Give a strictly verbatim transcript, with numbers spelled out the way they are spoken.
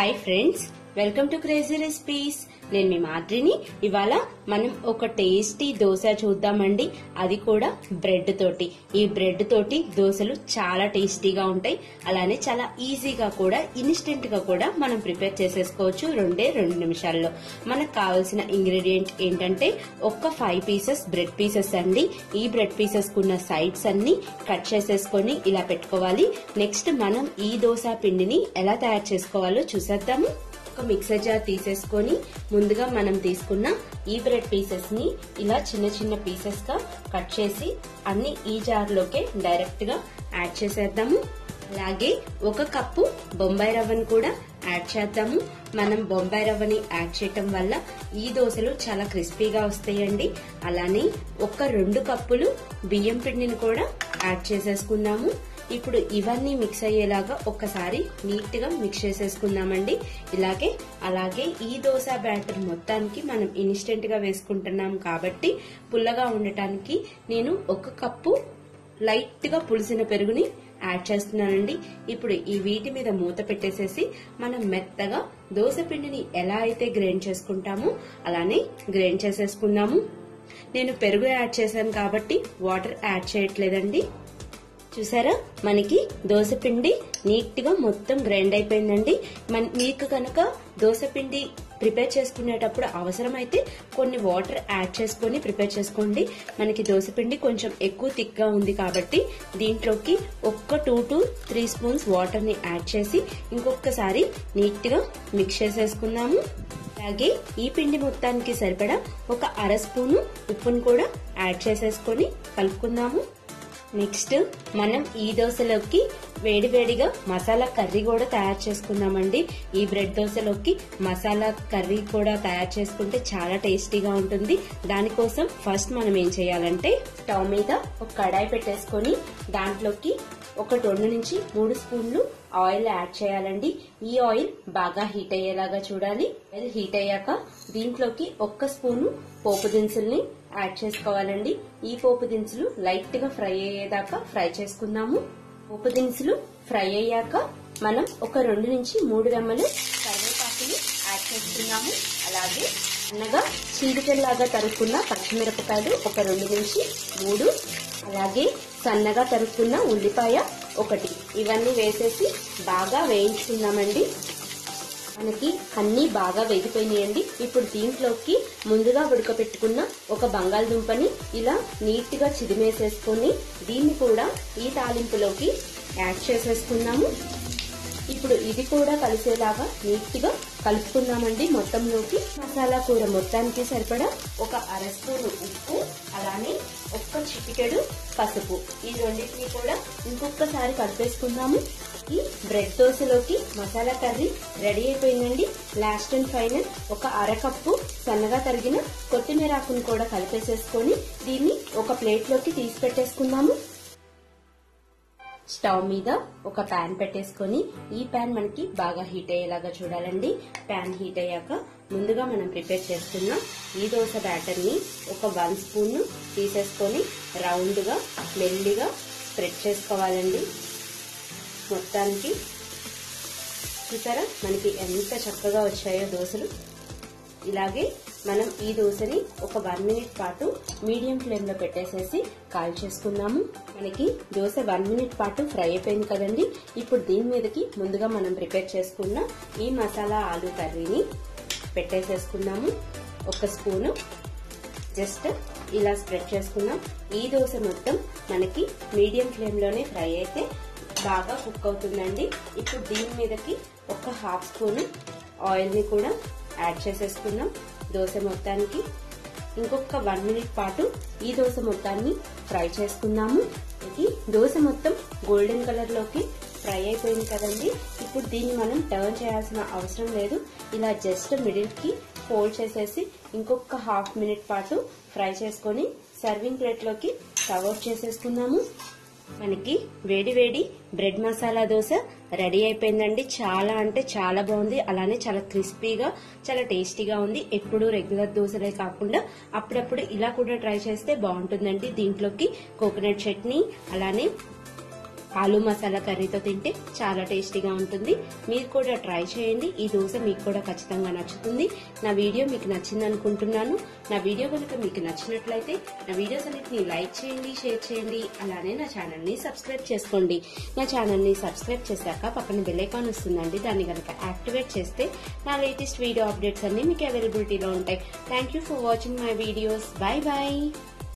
Hi friends, welcome to crazy recipes. నేను మీ మాద్రిని. ఇవాళ మనం ఒక టేస్టీ దోశ చూద్దామండి. అది కూడా బ్రెడ్ తోటి. ఈ బ్రెడ్ తోటి దోశలు చాలా టేస్టీగా ఉంటాయి. అలానే చాలా ఈజీగా కూడా, ఇన్స్టెంట్ గా కూడా మనం ప్రిపేర్ చేసేసుకోవచ్చు రెండే రెండు నిమిషాల్లో. మనకు కావాల్సిన ఇంగ్రీడియంట్ ఏంటంటే ఒక్క ఫైవ్ పీసెస్ బ్రెడ్ పీసెస్ అండి. ఈ బ్రెడ్ పీసెస్ కున్న సైడ్స్ అన్ని కట్ చేసేసుకొని ఇలా పెట్టుకోవాలి. నెక్స్ట్ మనం ఈ దోశ పిండిని ఎలా తయారు చేసుకోవాలో చూసేద్దాము. మిక్సర్ జార్ తీసేసుకొని ముందుగా మనం తీసుకున్న ఈ బ్రెడ్ పీసెస్ ని ఇలా చిన్న చిన్న పీసెస్ గా కట్ చేసి అన్ని ఈ జార్ లోకే డైరెక్ట్ గా యాడ్ చేసేద్దాము. అలాగే ఒక కప్పు బొంబాయి రవ్వను కూడా యాడ్ చేద్దాము. మనం బొంబాయి రవ్వని యాడ్ చేయటం వల్ల ఈ దోశలు చాలా క్రిస్పీగా వస్తాయండి. అలానే ఒక రెండు కప్పులు బియ్యం పిండిని కూడా యాడ్ చేసేసుకుందాము. ఇప్పుడు ఇవన్నీ మిక్స్ అయ్యేలాగా ఒక్కసారి నీట్ గా మిక్స్ చేసేసుకుందామండి. ఇలాగే అలాగే ఈ దోశ బ్యాటర్ మొత్తానికి మనం ఇన్స్టెంట్ గా వేసుకుంటున్నాం కాబట్టి పుల్లగా ఉండటానికి నేను ఒక కప్పు లైట్ గా పులిసిన పెరుగుని యాడ్ చేస్తున్నానండి. ఇప్పుడు ఈ వీటి మీద మూత పెట్టేసేసి మనం మెత్తగా దోశ పిండిని ఎలా అయితే గ్రైండ్ చేసుకుంటామో అలానే గ్రైండ్ చేసేసుకుందాము. నేను పెరుగు యాడ్ చేశాను కాబట్టి వాటర్ యాడ్ చేయట్లేదండి. చూసారా, మనకి దోశ పిండి నీట్ గా మొత్తం గ్రైండ్ అయిపోయిందండి. మన మీకు కనుక దోశ పిండి ప్రిపేర్ చేసుకునేటప్పుడు అవసరమైతే కొన్ని వాటర్ యాడ్ చేసుకుని ప్రిపేర్ చేసుకోండి. మనకి దోశ పిండి కొంచెం ఎక్కువ థిక్ గా ఉంది కాబట్టి దీంట్లోకి ఒక్క two to three spoons water ని యాడ్ చేసి ఇంకొకసారి నీట్ గా మిక్స్ చేసేసుకుందాము. అలాగే ఈ పిండి మొత్తానికి సరిపడా ఒక అర స్పూను ఉప్పును కూడా యాడ్ చేసేసుకొని కలుపుకుందాము. నెక్స్ట్ మనం ఈ దోశలోకి వేడి వేడిగా మసాలా కర్రీ కూడా తయారు చేసుకుందామండి. ఈ బ్రెడ్ దోశలోకి మసాలా కర్రీ కూడా తయారు చేసుకుంటే చాలా టేస్టీగా ఉంటుంది. దానికోసం ఫస్ట్ మనం ఏం చేయాలంటే స్టవ్ మీద ఒక కడాయి పెట్టేసుకొని దాంట్లోకి ఒక రెండు నుంచి మూడు స్పూన్లు ఆయిల్ యాడ్ చేయాలండి. ఈ ఆయిల్ బాగా హీట్ అయ్యేలాగా చూడాలి. ఆయిల్ హీట్ అయ్యాక దీంట్లోకి ఒక్క స్పూను పోపు దినుసుల్ని యాడ్ చేసుకోవాలండి. ఈ పోపు దినుసులు లైట్ గా ఫ్రై అయ్యేదాకా ఫ్రై చేసుకుందాము. పోపు దినుసులు ఫ్రై అయ్యాక మనం ఒక రెండు నుంచి మూడు రెమ్మలు కరివేపాకులు యాడ్ చేసుకున్నాము. అలాగే చిన్నగా చీలికల్లాగా తరుక్కున్న పచ్చిమిరపకాయలు ఒక రెండు నుంచి మూడు, అలాగే సన్నగా తరుక్కున్న ఉల్లిపాయ ఒకటి, ఇవన్నీ వేసేసి బాగా వేయించుకుందామండి. మనకి అన్ని బాగా వేగిపోయినాయండి. ఇప్పుడు దీంట్లోకి ముందుగా ఉడకపెట్టుకున్న ఒక బంగాళదుంపని ఇలా నీట్ గా చిదిమేసేసుకుని దీన్ని కూడా ఈ తాలింపులోకి యాడ్ చేసేసుకున్నాము. ఇప్పుడు ఇది కూడా కలిసేలాగా నీట్ గా కలుపుకున్నామండి. మొత్తంలోకి మసాలా కూర మొత్తానికి సరిపడా ఒక అర స్పూను ఉప్పు, అలానే ఒక్క చిటికెడు పసుపు, ఈ రెండింటిని కూడా ఇంకొకసారి కలిపేసుకుందాము. ఈ బ్రెడ్ దోశలోకి మసాలా కర్రీ రెడీ అయిపోయిందండి. లాస్ట్ అండ్ ఫైనల్ ఒక అరకప్పు సన్నగా తరిగిన కొత్తిమీర ఆకును కూడా కలిపేసేసుకొని దీన్ని ఒక ప్లేట్లోకి తీసి పెట్టేసుకుందాము. స్టవ్ మీద ఒక ప్యాన్ పెట్టేసుకొని ఈ ప్యాన్ మనకి బాగా హీట్ అయ్యేలాగా చూడాలండి. ప్యాన్ హీట్ అయ్యాక ముందుగా మనం ప్రిపేర్ చేస్తున్న ఈ దోశ బ్యాటర్ ని ఒక వన్ స్పూన్ తీసేసుకొని రౌండ్ గా మెల్లిగా స్ప్రెడ్ చేసుకోవాలండి. మొత్తానికి చూసారా మనకి ఎంత చక్కగా వచ్చాయో దోశలు. ఇలాగే మనం ఈ దోశని ఒక వన్ మినిట్ పాటు మీడియం ఫ్లేమ్ లో పెట్టేసేసి కాల్చేసుకుందాము. మనకి దోశ వన్ మినిట్ పాటు ఫ్రై అయిపోయింది కదండి. ఇప్పుడు దీని మీదకి ముందుగా మనం ప్రిపేర్ చేసుకున్న ఈ మసాలా ఆలు కర్రీని పెట్టేసేసుకుందాము. ఒక స్పూను జస్ట్ ఇలా స్ప్రెడ్ చేసుకున్నాం. ఈ దోశ మొత్తం మనకి మీడియం ఫ్లేమ్ లోనే ఫ్రై అయితే బాగా కుక్ అవుతుందండి. ఇప్పుడు దీని మీదకి ఒక హాఫ్ స్పూన్ ఆయిల్ ని కూడా యాడ్ చేసేసుకున్నాం. దోశ మొత్తానికి ఇంకొక వన్ మినిట్ పాటు ఈ దోశ మొత్తాన్ని ఫ్రై చేసుకున్నాము. ఇది దోశ మొత్తం గోల్డెన్ కలర్ లోకి ఫ్రై అయిపోయింది కదండి. ఇప్పుడు దీన్ని మనం టర్న్ చేయాల్సిన అవసరం లేదు. ఇలా జస్ట్ మిడిల్ కి ఫోల్డ్ చేసేసి ఇంకొక హాఫ్ మినిట్ పాటు ఫ్రై చేసుకొని సర్వింగ్ ప్లేట్ లోకి సర్వ్ అవుట్ చేసేసుకున్నాము. మనకి వేడి వేడి బ్రెడ్ మసాలా దోశ రెడీ అయిపోయిందండి. చాలా అంటే చాలా బాగుంది. అలానే చాలా క్రిస్పీగా చాలా టేస్టీగా ఉంది. ఎప్పుడు రెగ్యులర్ దోశలే కాకుండా అప్పుడప్పుడు ఇలా కూడా ట్రై చేస్తే బాగుంటుందండి. దీంట్లోకి కోకోనట్ చట్నీ, అలానే ఆలు మసాలా కర్రీతో తింటే చాలా టేస్టీగా ఉంటుంది. మీరు కూడా ట్రై చేయండి. ఈ దోశ మీకు కూడా ఖచ్చితంగా నచ్చుతుంది. నా వీడియో మీకు నచ్చింది అనుకుంటున్నాను. నా వీడియో కనుక మీకు నచ్చినట్లయితే నా వీడియోస్ అన్నిటిని లైక్ చేయండి, షేర్ చేయండి, అలానే నా ఛానల్ని సబ్స్క్రైబ్ చేసుకోండి. నా ఛానల్ని సబ్స్క్రైబ్ చేశాక పక్కన బెల్ ఐకాన్ వస్తుందండి, దాన్ని కనుక యాక్టివేట్ చేస్తే నా లేటెస్ట్ వీడియో అప్డేట్స్ అన్ని మీకు అవైలబిలిటీలో ఉంటాయి. Thank you for watching my videos. Bye bye.